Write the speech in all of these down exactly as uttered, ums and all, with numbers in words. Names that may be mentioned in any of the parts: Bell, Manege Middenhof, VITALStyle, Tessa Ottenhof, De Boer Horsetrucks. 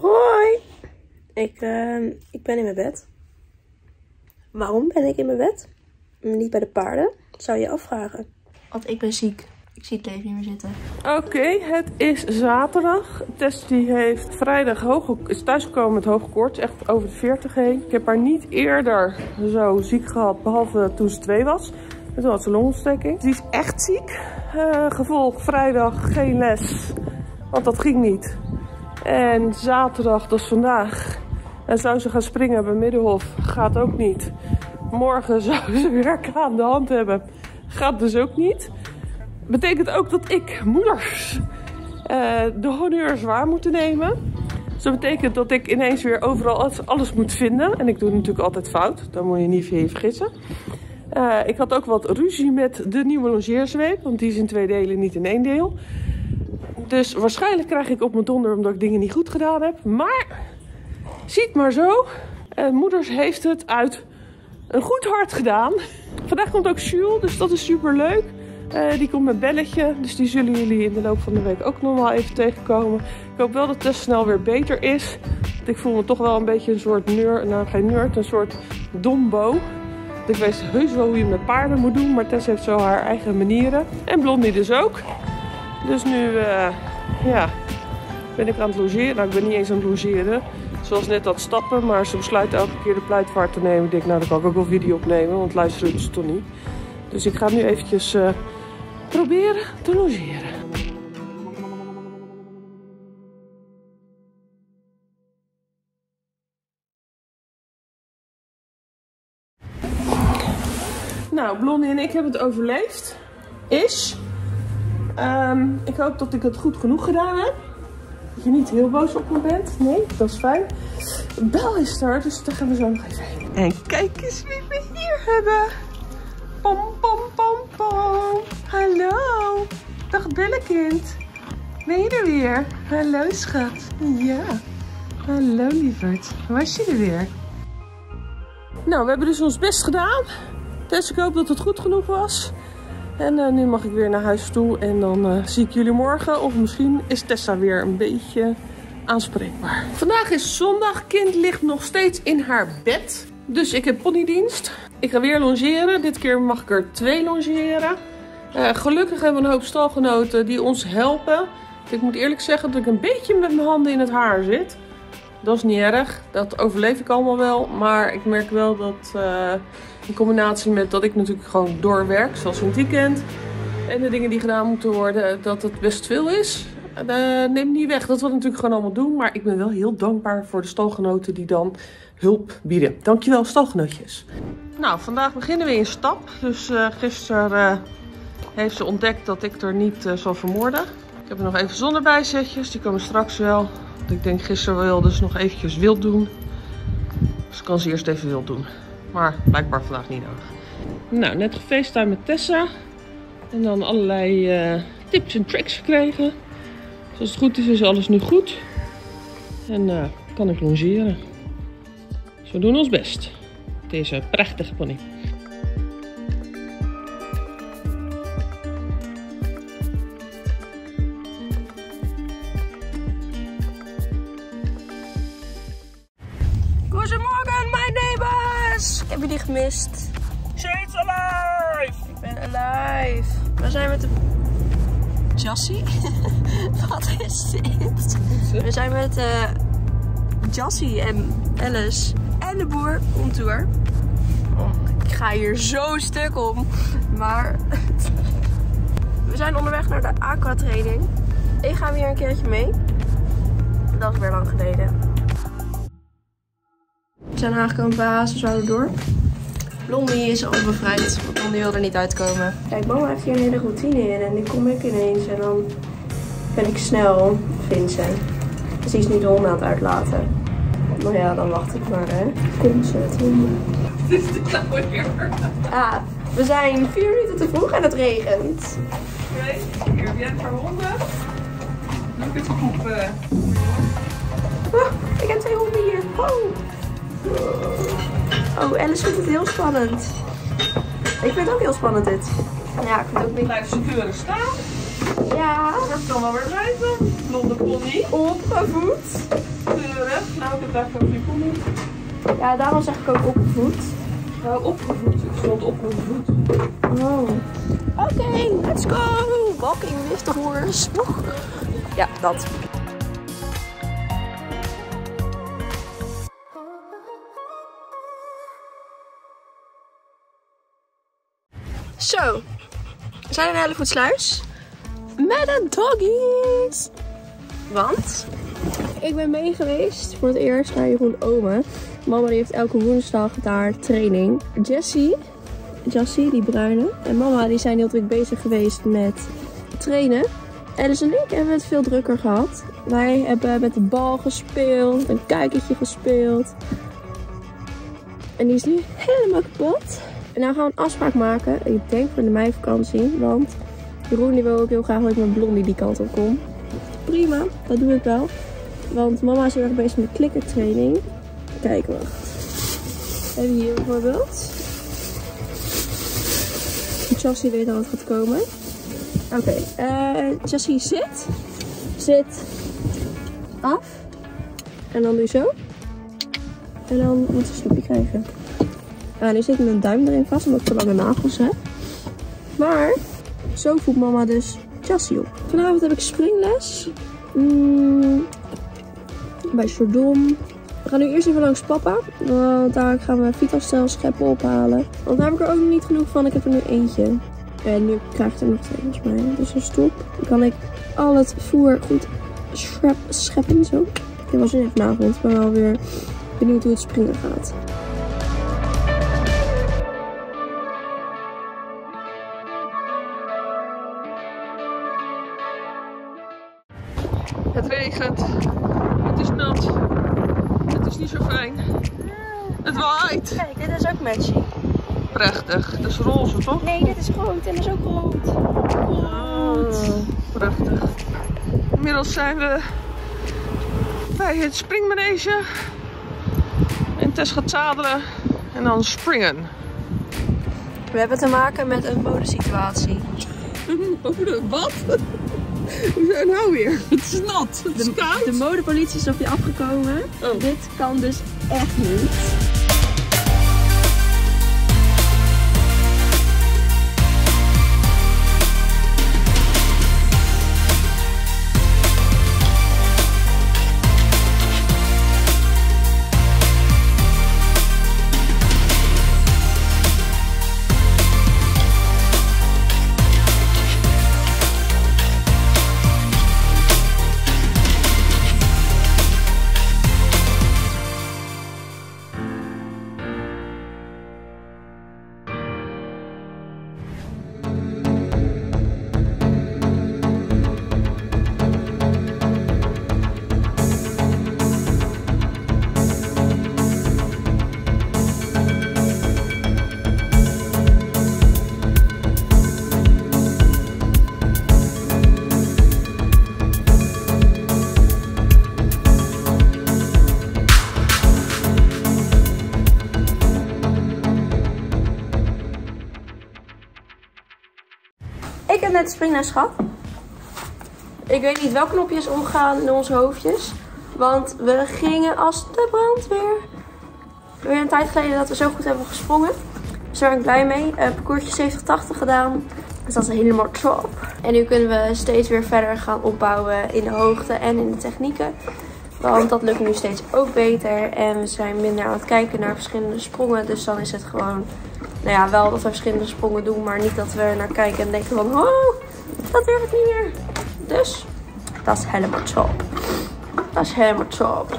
Hoi! Ik, uh, ik ben in mijn bed. Waarom ben ik in mijn bed? Niet bij de paarden? Dat zou je afvragen. Want ik ben ziek. Ik zie het leven niet meer zitten. Oké, okay, het is zaterdag. Tess die heeft vrijdag hoge, is thuisgekomen met hoge koorts. Echt over de veertig heen. Ik heb haar niet eerder zo ziek gehad, behalve toen ze twee was. En toen had ze longontsteking. Die is echt ziek. Uh, gevolg vrijdag geen les. Want dat ging niet. En zaterdag, dat is vandaag. En zou ze gaan springen bij Middenhof. Gaat ook niet. Morgen zou ze werk aan de hand hebben. Gaat dus ook niet. Betekent ook dat ik, moeders, uh, de honneurs waar moeten nemen. Dus dat betekent dat ik ineens weer overal alles moet vinden. En ik doe natuurlijk altijd fout. Daar moet je niet van je vergissen. Uh, ik had ook wat ruzie met de nieuwe longeerzweep. Want die is in twee delen, niet in één deel. Dus waarschijnlijk krijg ik op mijn donder omdat ik dingen niet goed gedaan heb. Maar, ziet maar zo. Uh, moeders heeft het uit een goed hart gedaan. Vandaag komt ook Jules, dus dat is super leuk. Uh, die komt met belletje, dus die zullen jullie in de loop van de week ook nog wel even tegenkomen. Ik hoop wel dat Tess snel weer beter is. Want ik voel me toch wel een beetje een soort nerd, nou geen nerd, een soort dombo. Want ik weet heus wel hoe je met paarden moet doen, maar Tess heeft zo haar eigen manieren. En Blondie dus ook. Dus nu uh, ja, ben ik aan het logeren. Nou, ik ben niet eens aan het logeren. Zoals net dat stappen, maar ze besluit elke keer de pleitvaart te nemen. Ik denk, nou, dan kan ik ook wel video opnemen, want luisteren doet ze toch niet. Dus ik ga nu eventjes uh, proberen te logeren. Nou, Blondie en ik hebben het overleefd. Is. Um, ik hoop dat ik het goed genoeg gedaan heb. Dat je niet heel boos op me bent. Nee, dat is fijn. Bel is er, dus daar gaan we zo nog even heen. En kijk eens wie we hier hebben. Pom, pom, pom, pom. Hallo. Dag Bellekind. Ben je er weer? Hallo schat. Ja. Hallo lieverd. Was je er weer? Nou, we hebben dus ons best gedaan. Dus ik hoop dat het goed genoeg was. En uh, nu mag ik weer naar huis toe en dan uh, zie ik jullie morgen. Of misschien is Tessa weer een beetje aanspreekbaar. Vandaag is zondag. Kind ligt nog steeds in haar bed. Dus ik heb ponydienst. Ik ga weer longeren. Dit keer mag ik er twee longeren. Uh, gelukkig hebben we een hoop stalgenoten die ons helpen. Ik moet eerlijk zeggen dat ik een beetje met mijn handen in het haar zit. Dat is niet erg. Dat overleef ik allemaal wel. Maar ik merk wel dat... Uh, in combinatie met dat ik natuurlijk gewoon doorwerk, zoals in het weekend. En de dingen die gedaan moeten worden, dat het best veel is. Uh, neem niet weg dat we dat natuurlijk gewoon allemaal doen. Maar ik ben wel heel dankbaar voor de stalgenoten die dan hulp bieden. Dankjewel stalgenootjes. Nou, vandaag beginnen we in stap. Dus uh, gisteren uh, heeft ze ontdekt dat ik er niet uh, zal vermoorden. Ik heb er nog even zonnebijzetjes, die komen straks wel. Want ik denk gisteren wil dus nog eventjes wild doen. Dus ik kan ze eerst even wild doen. Maar blijkbaar vandaag niet nodig. Nou, net gefeestuin met Tessa. En dan allerlei uh, tips en tricks gekregen. Dus als het goed is, is alles nu goed. En uh, kan ik longeren. Dus we doen ons best. Deze prachtige pony. Heb je die gemist? She's alive! Ik ben alive. We zijn met de... Jassie? Wat is dit? We zijn met uh, Jassie en Alice en de boer om tour. Oh, ik ga hier zo stuk om. Maar we zijn onderweg naar de aquatraining. Ik ga weer een keertje mee. Dat is weer lang geleden. We zijn aangekomen bij Hazelswouder door. Blondie is al bevrijd, want Blondie wil er niet uitkomen. Kijk, mama heeft hier een hele routine in en nu kom ik ineens en dan ben ik snel Vincent. Dus die is nu de honden aan het uitlaten. Maar ja, dan wacht ik maar, hè. Komt ze het honden. Wat is dit nou weer? Ah, we zijn vier minuten te vroeg en het regent. Oké, hier heb jij een paar honden. Doe ik het op. Oh, ik heb twee honden hier. Oh. Oh, Alice vindt het heel spannend. Ik vind het ook heel spannend dit. Ja, ik vind het ook niet. Blijf secure staan. Ja. Wordt dan wel weer buiten. Blonde pony. Opgevoed. kleuren. Nou, ik heb daarvoor een fripon niet. Ja, daarom zeg ik ook opgevoed. Uh, opgevoed. Ik stond opgevoed. Wow. Oké, okay, let's go. Walking with the horse. Ja, dat. Zo, we zijn in een hele goed sluis met de doggies. Want ik ben mee geweest voor het eerst naar Jeroen Ome. Mama die heeft elke woensdag daar training. Jessie, Jessie die bruine, en mama die zijn heel druk bezig geweest met trainen. Alice en ik hebben het veel drukker gehad. Wij hebben met de bal gespeeld, een kijkertje gespeeld. En die is nu helemaal kapot. En nou gaan we een afspraak maken, ik denk voor de meivakantie, want Jeroen die wil ook heel graag dat ik met Blondie die kant op kom. Prima, dat doe ik wel. Want mama is heel erg bezig met klikkertraining. Kijk, wacht. We hebben hier bijvoorbeeld. Chassie weet al wat gaat komen. Oké, okay. uh, Chassie zit. Zit af. En dan doe je zo. En dan moet ze een snoepje krijgen. Uh, nu zit mijn duim erin vast, omdat ik te lange nagels heb. Maar zo voelt mama dus Chassie op. Vanavond heb ik springles. Mm, bij Chardon. We gaan nu eerst even langs papa. Want daar gaan we VITALStyle scheppen ophalen. Want daar heb ik er ook niet genoeg van. Ik heb er nu eentje. En nu krijg ik er nog twee volgens mij. Dus dat is top. Dan kan ik al het voer goed scheppen. Zo. Dit was nu even vanavond. Ik ben wel weer benieuwd hoe het springen gaat. Het regent, het is nat, het is niet zo fijn, het waait. Kijk, dit is ook matching. Prachtig, het is roze toch? Nee, dit is rood en het is ook rood. Rood. Oh, prachtig. Inmiddels zijn we bij het springmanege. En Tess gaat zadelen en dan springen. We hebben te maken met een modesituatie. Wat? Hoezo nou weer? Het is nat, het is koud. De modepolitie is op je afgekomen. Oh. Dit kan dus echt niet. Ik heb net de springles gehad. Ik weet niet welk knopje is omgegaan in onze hoofdjes. Want we gingen als de brandweer. Weer een tijd geleden dat we zo goed hebben gesprongen. Dus daar ben ik blij mee. Uh, parcoursje zeventig tachtig gedaan. Dus dat is helemaal top. En nu kunnen we steeds weer verder gaan opbouwen in de hoogte en in de technieken. Want dat lukt nu steeds ook beter. En we zijn minder aan het kijken naar verschillende sprongen. Dus dan is het gewoon... Nou ja, wel dat we verschillende sprongen doen, maar niet dat we naar kijken en denken van, oh, dat durf ik niet meer. Dus, dat is helemaal top. Dat is helemaal top.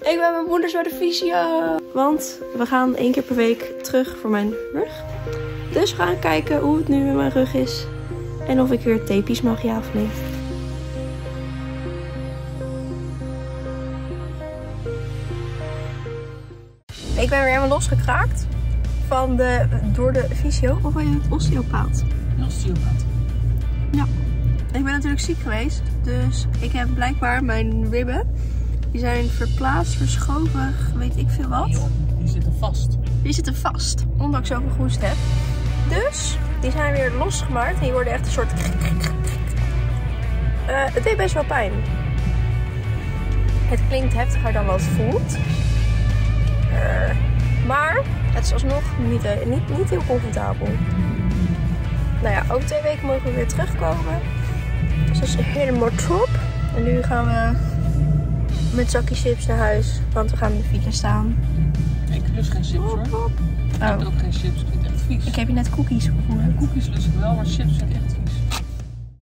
Ik ben met mijn moeders bij de fysio. Want we gaan één keer per week terug voor mijn rug. Dus we gaan kijken hoe het nu met mijn rug is. En of ik weer tapejes mag, ja of nee. Ik ben weer helemaal losgekraakt van de, door de fysio of van het osteopaat. Een osteopaat. Ja. Ik ben natuurlijk ziek geweest, dus ik heb blijkbaar mijn ribben, die zijn verplaatst, verschoven, weet ik veel wat. Nee, joh, die zitten vast. Die zitten vast, ondanks dat ik zoveel gehoest heb. Dus die zijn weer losgemaakt en die worden echt een soort... Uh, het deed best wel pijn. Het klinkt heftiger dan wat het voelt. Uh, maar het is alsnog niet, uh, niet, niet heel comfortabel. Nou ja, over twee weken mogen we weer terugkomen. Dus dat is helemaal top. En nu gaan we met zakjes chips naar huis. Want we gaan in de file staan. Ik lust geen chips hoor. Oh. Ik heb ook geen chips. Ik vind het echt vies. Ik heb je net cookies gevoerd. Cookies lust ik wel, maar chips vind ik echt vies.